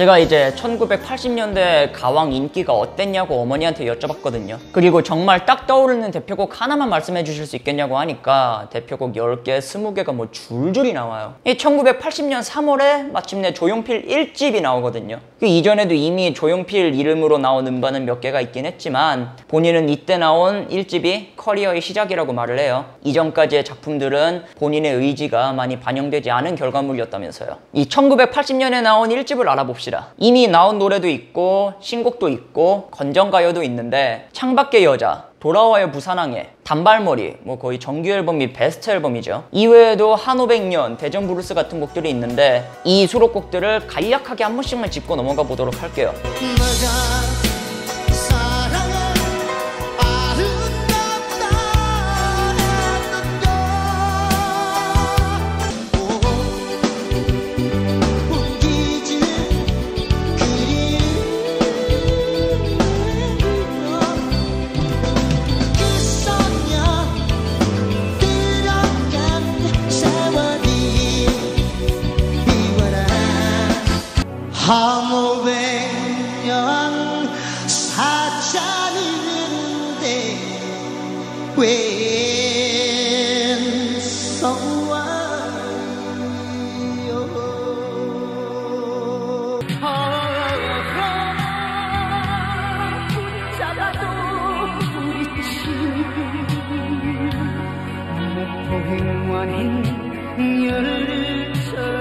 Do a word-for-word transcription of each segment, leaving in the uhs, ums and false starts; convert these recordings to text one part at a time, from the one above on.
제가 이제 천구백팔십 년대 가왕 인기가 어땠냐고 어머니한테 여쭤봤거든요. 그리고 정말 딱 떠오르는 대표곡 하나만 말씀해 주실 수 있겠냐고 하니까 대표곡 열 개, 스무 개가 뭐 줄줄이 나와요. 이 천구백팔십 년 삼월에 마침내 조용필 일 집이 나오거든요. 그 이전에도 이미 조용필 이름으로 나온 음반은 몇 개가 있긴 했지만 본인은 이때 나온 일 집이 커리어의 시작이라고 말을 해요. 이전까지의 작품들은 본인의 의지가 많이 반영되지 않은 결과물이었다면서요. 이 천구백팔십 년에 나온 일 집을 알아봅시다. 이미 나온 노래도 있고 신곡도 있고 건전가요도 있는데 창밖의여자, 돌아와요 부산항에, 단발머리, 뭐 거의 정규 앨범 및 베스트 앨범이죠. 이외에도 한오백 년, 대전 브루스 같은 곡들이 있는데 이 수록곡들을 간략하게 한 번씩만 짚고 넘어가 보도록 할게요. 한오백 년 사찰이는데 웬 성화요. 혼자라도 우리 집 무포행원행 열처럼.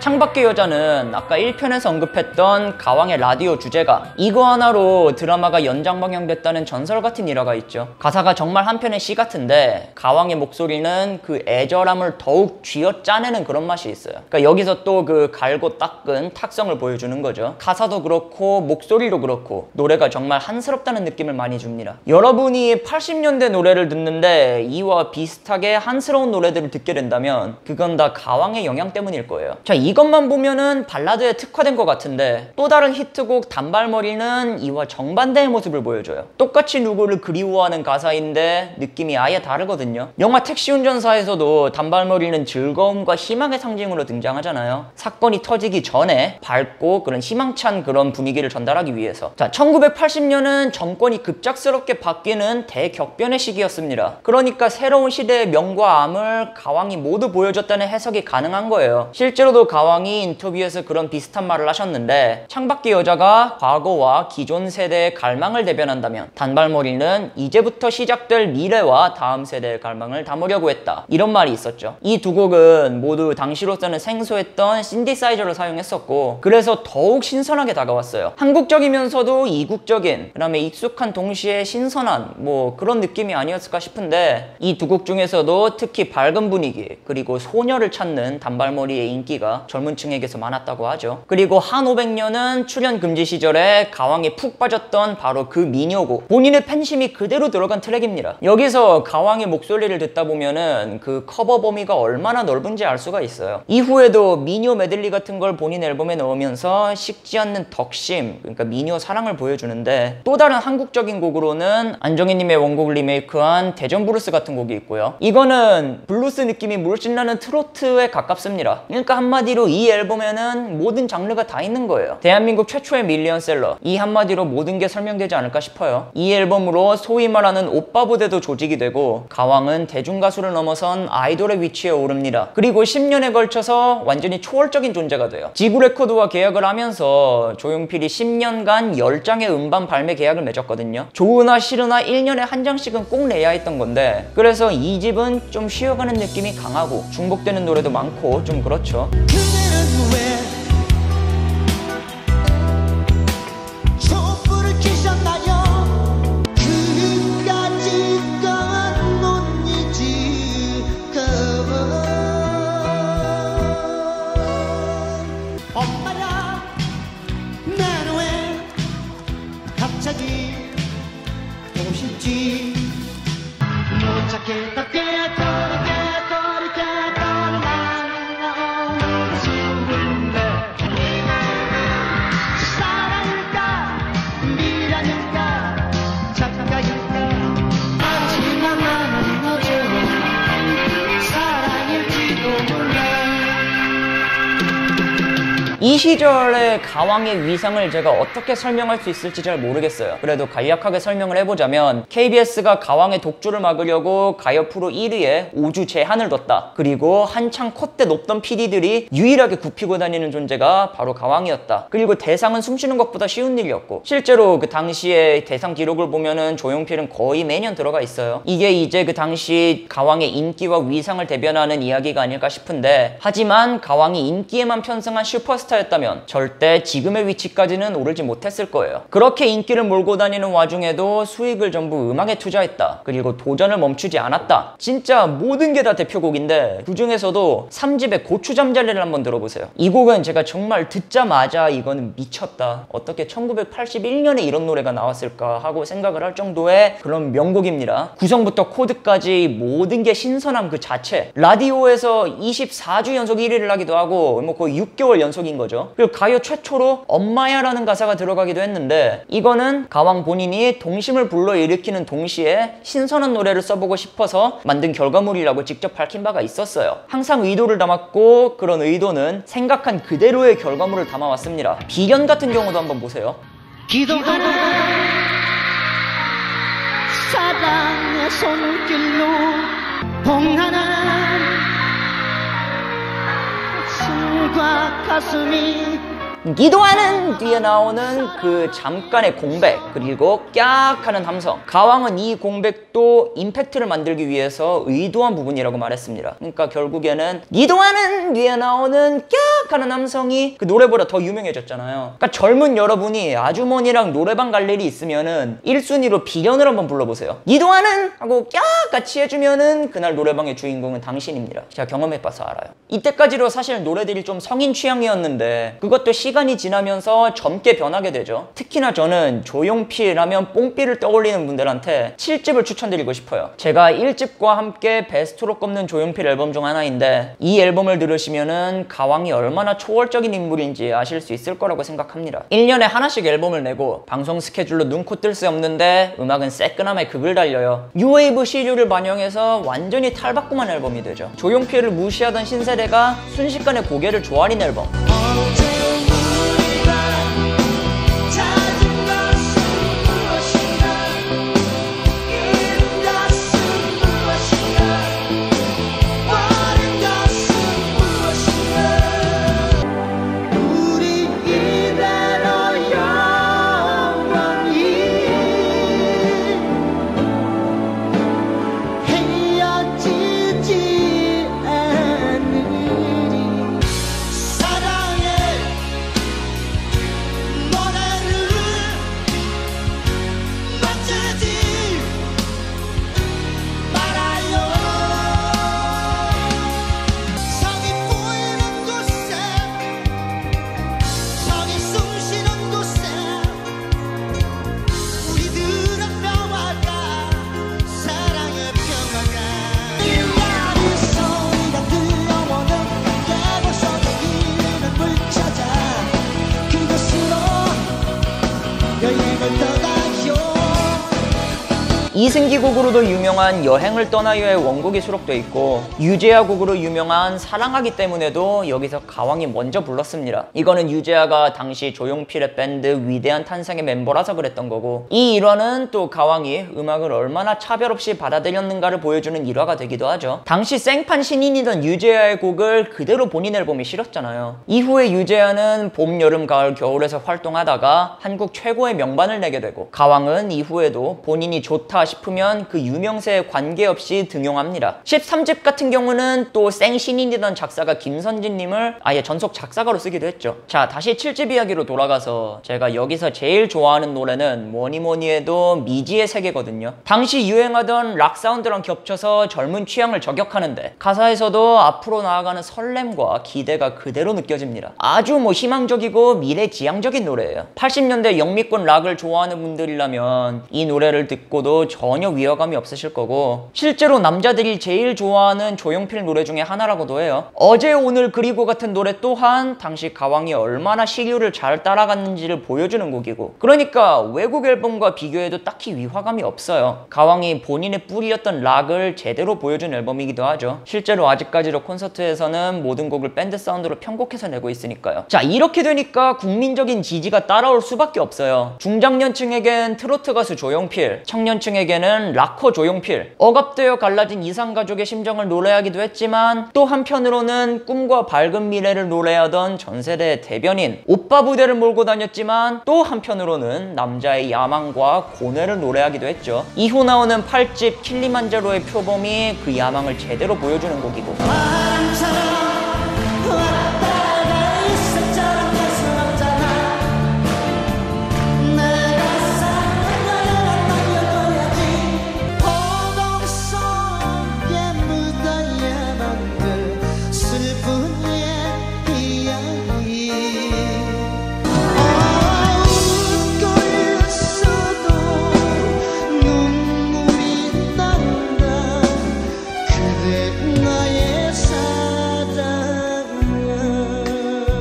창밖의 여자는 아까 일 편에서 언급했던 가왕의 라디오 주제가, 이거 하나로 드라마가 연장방영됐다는 전설 같은 일화가 있죠. 가사가 정말 한편의 시 같은데 가왕의 목소리는 그 애절함을 더욱 쥐어짜내는 그런 맛이 있어요. 그러니까 여기서 또 그 갈고 닦은 탁성을 보여주는 거죠. 가사도 그렇고 목소리도 그렇고 노래가 정말 한스럽다는 느낌을 많이 줍니다. 여러분이 팔십 년대 노래를 듣는데 이와 비슷하게 한스러운 노래들을 듣게 된다면 그건 다 가왕의 영향 때문일 거예요. 자, 이거 이것만 보면은 발라드에 특화된 것 같은데 또 다른 히트곡 단발머리는 이와 정반대의 모습을 보여줘요. 똑같이 누구를 그리워하는 가사인데 느낌이 아예 다르거든요. 영화 택시운전사에서도 단발머리는 즐거움과 희망의 상징으로 등장하잖아요. 사건이 터지기 전에 밝고 그런 희망찬 그런 분위기를 전달하기 위해서. 자, 천구백팔십 년은 정권이 급작스럽게 바뀌는 대격변의 시기였습니다. 그러니까 새로운 시대의 명과 암을 가왕이 모두 보여줬다는 해석이 가능한 거예요. 실제로도 가왕 가왕이 인터뷰에서 그런 비슷한 말을 하셨는데 창밖의 여자가 과거와 기존 세대의 갈망을 대변한다면 단발머리는 이제부터 시작될 미래와 다음 세대의 갈망을 담으려고 했다, 이런 말이 있었죠. 이 두 곡은 모두 당시로서는 생소했던 신디사이저를 사용했었고 그래서 더욱 신선하게 다가왔어요. 한국적이면서도 이국적인, 그다음에 익숙한 동시에 신선한 뭐 그런 느낌이 아니었을까 싶은데 이 두 곡 중에서도 특히 밝은 분위기 그리고 소녀를 찾는 단발머리의 인기가 젊은 층에게서 많았다고 하죠. 그리고 한오백 년은 출연 금지 시절에 가왕이 푹 빠졌던 바로 그 미녀곡, 본인의 팬심이 그대로 들어간 트랙입니다. 여기서 가왕의 목소리를 듣다 보면은 그 커버 범위가 얼마나 넓은지 알 수가 있어요. 이후에도 미녀 메들리 같은 걸 본인 앨범에 넣으면서 식지 않는 덕심, 그러니까 미녀 사랑을 보여주는데 또 다른 한국적인 곡으로는 안정희님의 원곡을 리메이크한 대전 브루스 같은 곡이 있고요. 이거는 블루스 느낌이 물씬 나는 트로트에 가깝습니다. 그러니까 한마디로 이 앨범에는 모든 장르가 다 있는 거예요. 대한민국 최초의 밀리언셀러, 이 한마디로 모든 게 설명되지 않을까 싶어요. 이 앨범으로 소위 말하는 오빠 부대도 조직이 되고 가왕은 대중가수를 넘어선 아이돌의 위치에 오릅니다. 그리고 십 년에 걸쳐서 완전히 초월적인 존재가 돼요. 지구 레코드와 계약을 하면서 조용필이 십 년간 열 장의 음반 발매 계약을 맺었거든요. 좋으나 싫으나 일 년에 한 장씩은 꼭 내야 했던 건데 그래서 이 집은 좀 쉬어가는 느낌이 강하고 중복되는 노래도 많고 좀 그렇죠. 이 시절의 가왕의 위상을 제가 어떻게 설명할 수 있을지 잘 모르겠어요. 그래도 간략하게 설명을 해보자면 케이비에스가 가왕의 독주를 막으려고 가요 프로 일 위에 오 주 제한을 뒀다. 그리고 한창 콧대 높던 피디들이 유일하게 굽히고 다니는 존재가 바로 가왕이었다. 그리고 대상은 숨쉬는 것보다 쉬운 일이었고, 실제로 그 당시에 대상 기록을 보면은 조용필은 거의 매년 들어가 있어요. 이게 이제 그 당시 가왕의 인기와 위상을 대변하는 이야기가 아닐까 싶은데, 하지만 가왕이 인기에만 편승한 슈퍼스타였다면 절대 지금의 위치까지는 오르지 못했을 거예요. 그렇게 인기를 몰고 다니는 와중에도 수익을 전부 음악에 투자했다. 그리고 도전을 멈추지 않았다. 진짜 모든 게 다 대표곡인데, 그 중에서도 삼 집의 고추잠자리를 한번 들어보세요. 이 곡은 제가 정말 듣자마자 이거는 미쳤다, 어떻게 천구백팔십일 년에 이런 노래가 나왔을까 하고 생각을 할 정도의 그런 명곡입니다. 구성부터 코드까지 모든 게 신선함 그 자체. 라디오에서 이십사 주 연속 일 위를 하기도 하고 뭐 거의 육 개월 연속인 거죠. 그리고 가요 최초로 엄마야 라는 가사가 들어가기도 했는데, 이거는 가왕 본인이 동심을 불러일으키는 동시에 신선한 노래를 써보고 싶어서 만든 결과물이라고 직접 밝힌 바가 있었어요. 항상 의도를 담았고, 그런 의도는 생각한 그대로의 결과물을 담아왔습니다. 비련 같은 경우도 한번 보세요. 기도하라 사랑의 손길로 봉하라 숨과 가슴이, 기도하는 뒤에 나오는 그 잠깐의 공백, 그리고 깍 하는 함성. 가왕은 이 공백도 임팩트를 만들기 위해서 의도한 부분이라고 말했습니다. 그러니까 결국에는 기도하는 뒤에 나오는 깍 하는 함성이 그 노래보다 더 유명해졌잖아요. 그러니까 젊은 여러분이 아주머니랑 노래방 갈 일이 있으면은 일 순위로 비련을 한번 불러보세요. 기도하는 하고 깍 같이 해주면은 그날 노래방의 주인공은 당신입니다. 제가 경험해봐서 알아요. 이때까지로 사실 노래들이 좀 성인 취향이었는데, 그것도 시간 시간이 지나면서 젊게 변하게 되죠. 특히나 저는 조용필 하면 뽕삐를 떠올리는 분들한테 칠 집을 추천드리고 싶어요. 제가 일 집과 함께 베스트로 꼽는 조용필 앨범 중 하나인데, 이 앨범을 들으시면은 가왕이 얼마나 초월적인 인물인지 아실 수 있을 거라고 생각합니다. 일 년에 하나씩 앨범을 내고 방송 스케줄로 눈코 뜰 새 없는데 음악은 새끈함의 극을 달려요. 뉴웨이브 시류를 반영해서 완전히 탈바꿈한 앨범이 되죠. 조용필을 무시하던 신세대가 순식간에 고개를 조아린 앨범. 이승기 곡으로도 유명한 여행을 떠나요의 원곡이 수록되어 있고, 유재하 곡으로 유명한 사랑하기 때문에도 여기서 가왕이 먼저 불렀습니다. 이거는 유재하가 당시 조용필의 밴드 위대한 탄생의 멤버라서 그랬던 거고, 이 일화는 또 가왕이 음악을 얼마나 차별 없이 받아들였는가를 보여주는 일화가 되기도 하죠. 당시 생판 신인이던 유재하의 곡을 그대로 본인 앨범에 실었잖아요. 이후에 유재하는 봄, 여름, 가을, 겨울에서 활동하다가 한국 최고의 명반을 내게 되고, 가왕은 이후에도 본인이 좋다 싶으면 그 유명세에 관계없이 등용합니다. 십삼 집 같은 경우는 또 생신인이던 작사가 김선진님을 아예 전속 작사가로 쓰기도 했죠. 자, 다시 칠 집 이야기로 돌아가서 제가 여기서 제일 좋아하는 노래는 뭐니뭐니 해도 미지의 세계거든요. 당시 유행하던 락 사운드랑 겹쳐서 젊은 취향을 저격하는데, 가사에서도 앞으로 나아가는 설렘과 기대가 그대로 느껴집니다. 아주 뭐 희망적이고 미래지향적인 노래예요. 팔십 년대 영미권 락을 좋아하는 분들이라면 이 노래를 듣고도 전혀 위화감이 없으실 거고, 실제로 남자들이 제일 좋아하는 조용필 노래 중에 하나라고도 해요. 어제 오늘 그리고 같은 노래 또한 당시 가왕이 얼마나 시류를 잘 따라갔는지를 보여주는 곡이고, 그러니까 외국 앨범과 비교해도 딱히 위화감이 없어요. 가왕이 본인의 뿌리였던 락을 제대로 보여준 앨범이기도 하죠. 실제로 아직까지도 콘서트에서는 모든 곡을 밴드 사운드로 편곡해서 내고 있으니까요. 자, 이렇게 되니까 국민적인 지지가 따라올 수밖에 없어요. 중장년층에겐 트로트 가수 조용필, 청년층에게는 락커 조용필, 억압되어 갈라진 이산가족의 심정을 노래하기도 했지만 또 한편으로는 꿈과 밝은 미래를 노래하던 전세대의 대변인, 오빠 부대를 몰고 다녔지만 또 한편으로는 남자의 야망과 고뇌를 노래하기도 했죠. 이후 나오는 팔 집 킬리만자로의 표범이 그 야망을 제대로 보여주는 곡이고,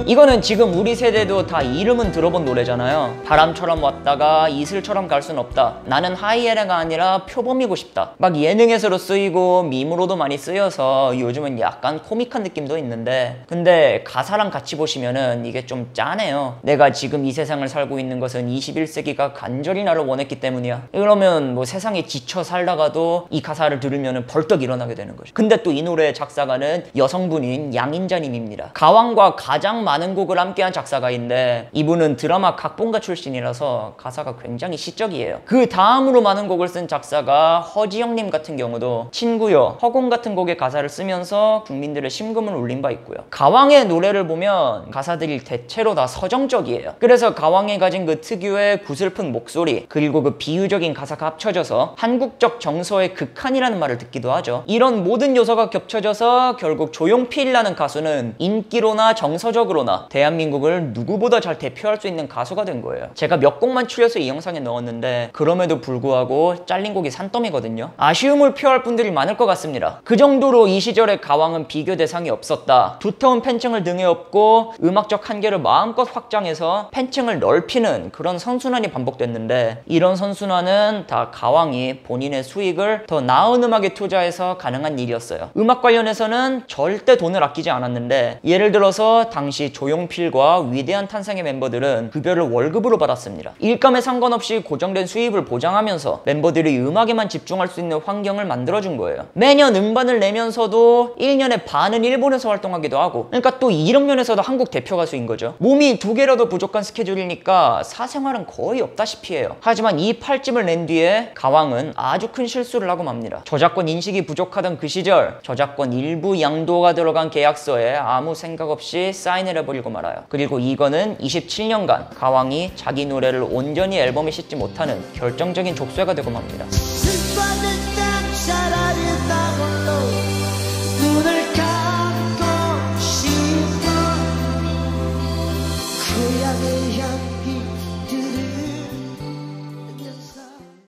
이거는 지금 우리 세대도 다 이름은 들어본 노래잖아요. 바람처럼 왔다가 이슬처럼 갈 순 없다, 나는 하이에레가 아니라 표범이고 싶다, 막 예능에서도 쓰이고 밈으로도 많이 쓰여서 요즘은 약간 코믹한 느낌도 있는데, 근데 가사랑 같이 보시면은 이게 좀 짠해요. 내가 지금 이 세상을 살고 있는 것은 이십일 세기가 간절히 나를 원했기 때문이야. 그러면 뭐 세상에 지쳐 살다가도 이 가사를 들으면은 벌떡 일어나게 되는 거죠. 근데 또 이 노래의 작사가는 여성분인 양인자님입니다. 가왕과 가장 많은 많은 곡을 함께한 작사가인데, 이분은 드라마 각본가 출신이라서 가사가 굉장히 시적이에요. 그 다음으로 많은 곡을 쓴 작사가 허지영님 같은 경우도 친구여, 허공 같은 곡의 가사를 쓰면서 국민들의 심금을 울린 바 있고요. 가왕의 노래를 보면 가사들이 대체로 다 서정적이에요. 그래서 가왕이 가진 그 특유의 구슬픈 목소리, 그리고 그 비유적인 가사가 합쳐져서 한국적 정서의 극한이라는 말을 듣기도 하죠. 이런 모든 요소가 겹쳐져서 결국 조용필이라는 가수는 인기로나 정서적으로나 대한민국을 누구보다 잘 대표할 수 있는 가수가 된 거예요. 제가 몇 곡만 추려서 이 영상에 넣었는데 그럼에도 불구하고 잘린 곡이 산더미거든요. 아쉬움을 표할 분들이 많을 것 같습니다. 그 정도로 이 시절의 가왕은 비교 대상이 없었다. 두터운 팬층을 등에 업고 음악적 한계를 마음껏 확장해서 팬층을 넓히는 그런 선순환이 반복됐는데, 이런 선순환은 다 가왕이 본인의 수익을 더 나은 음악에 투자해서 가능한 일이었어요. 음악 관련해서는 절대 돈을 아끼지 않았는데, 예를 들어서 당시 조용필과 위대한 탄생의 멤버들은 급여를 월급으로 받았습니다. 일감에 상관없이 고정된 수입을 보장하면서 멤버들이 음악에만 집중할 수 있는 환경을 만들어준 거예요. 매년 음반을 내면서도 일 년의 반은 일본에서 활동하기도 하고, 그러니까 또 이런 면에서도 한국 대표 가수인 거죠. 몸이 두 개라도 부족한 스케줄이니까 사생활은 거의 없다시피 해요. 하지만 이 팔 집을 낸 뒤에 가왕은 아주 큰 실수를 하고 맙니다. 저작권 인식이 부족하던 그 시절, 저작권 일부 양도가 들어간 계약서에 아무 생각 없이 사인을 해버렸습니다. 버리고 말아요. 그리고 이거는 이십칠 년간 가왕이 자기 노래를 온전히 앨범에 싣지 못하는 결정적인 족쇄가 되고 맙니다.